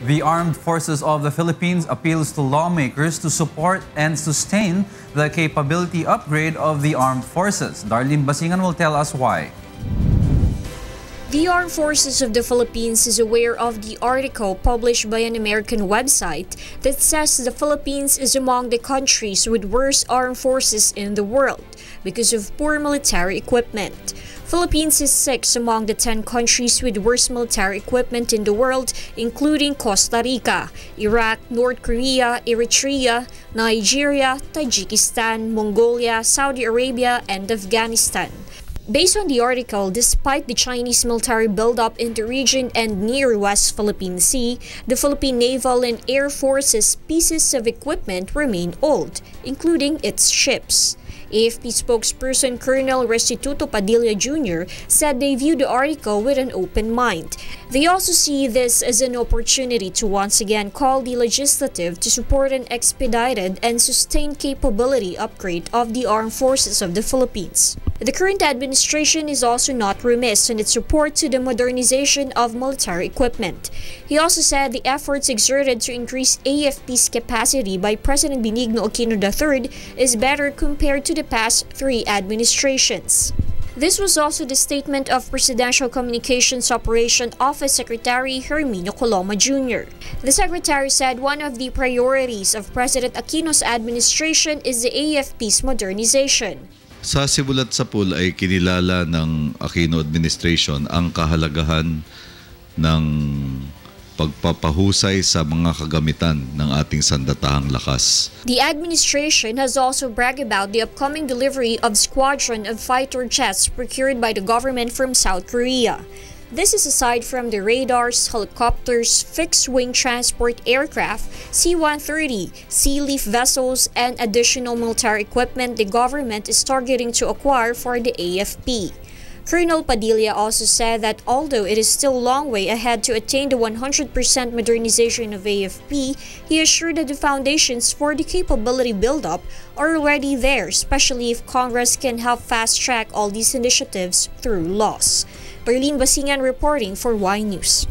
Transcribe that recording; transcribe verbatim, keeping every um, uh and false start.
The Armed Forces of the Philippines appeals to lawmakers to support and sustain the capability upgrade of the armed forces. Darlene Basingan will tell us why. The Armed Forces of the Philippines is aware of the article published by an American website that says the Philippines is among the countries with worst armed forces in the world because of poor military equipment. Philippines is sixth among the ten countries with worst military equipment in the world, including Costa Rica, Iraq, North Korea, Eritrea, Nigeria, Tajikistan, Mongolia, Saudi Arabia, and Afghanistan. Based on the article, despite the Chinese military buildup in the region and near West Philippine Sea, the Philippine Naval and Air Force's pieces of equipment remain old, including its ships. A F P spokesperson Colonel Restituto Padilla Junior said they view the article with an open mind. They also see this as an opportunity to once again call the legislative to support an expedited and sustained capability upgrade of the Armed Forces of the Philippines. The current administration is also not remiss in its support to the modernization of military equipment. He also said the efforts exerted to increase A F P's capacity by President Benigno Aquino the third is better compared to the past three administrations. This was also the statement of Presidential Communications Operation Office Secretary Herminio Coloma Junior The Secretary said one of the priorities of President Aquino's administration is the A F P's modernization. Sa Sibulat sa Pool ay kinilala ng Aquino administration ang kahalagahan ng pagpapahusay sa mga kagamitan ng ating sandatahang lakas. The administration has also bragged about the upcoming delivery of squadron of fighter jets procured by the government from South Korea. This is aside from the radars, helicopters, fixed-wing transport aircraft, C one thirty, sea leaf vessels, and additional military equipment the government is targeting to acquire for the A F P. Colonel Padilla also said that although it is still a long way ahead to attain the one hundred percent modernization of A F P, he assured that the foundations for the capability buildup are already there, especially if Congress can help fast-track all these initiatives through laws. Darlene Basingan reporting for Y News.